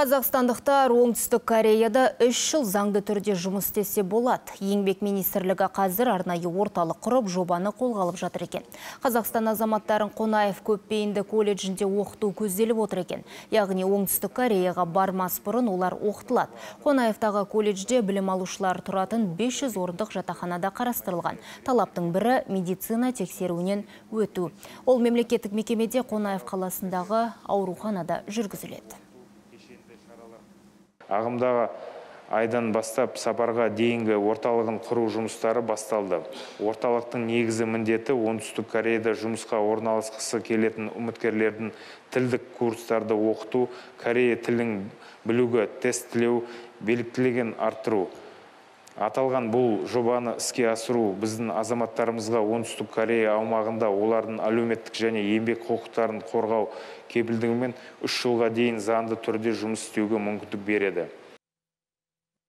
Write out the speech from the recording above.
Қазақстандықтар Оңтүстік Кореяда 3 жыл заңды түрде жұмыс істесе болады. Еңбек министрлігі қазір арнайы орталық құрып жобаны қолға алып жатыр екен. Қазақстан азаматтарын Қонаев көпбейінді колледжінде оқыту көзделіп отыр екен. Яғни Оңтүстік Кореяға бармас бұрын олар оқытылады. Қонаевтағы колледжде білім алушылар тұратын 500 орындық жатақханада қарастырылған. Талаптың бірі медицина тексеруінен өту. Ол мемлекеттік мекемеде Қонаев қаласындағы ауруханада жүргізіледі. Ағымдағы айдан бастап сапарға дейінгі орталығын құру жұмыстары басталды. Орталықтың негізгі міндеті Оңтүстік Кореяда жұмысқа орналасқысы келетін үміткерлердің тілдік курстарды оқыту, Корея тілін білуге тестілеу, біліктілігін арттыру. Аталған бұл жобаны іске асыру біздің азаматтарымызға Оңтүстік Корея аумағында олардың әлеуметтік және еңбек құқықтарын қорғау кепілдігімен 3 жылға дейін заңды түрде жұмыс істеуге мүмкіндік береді.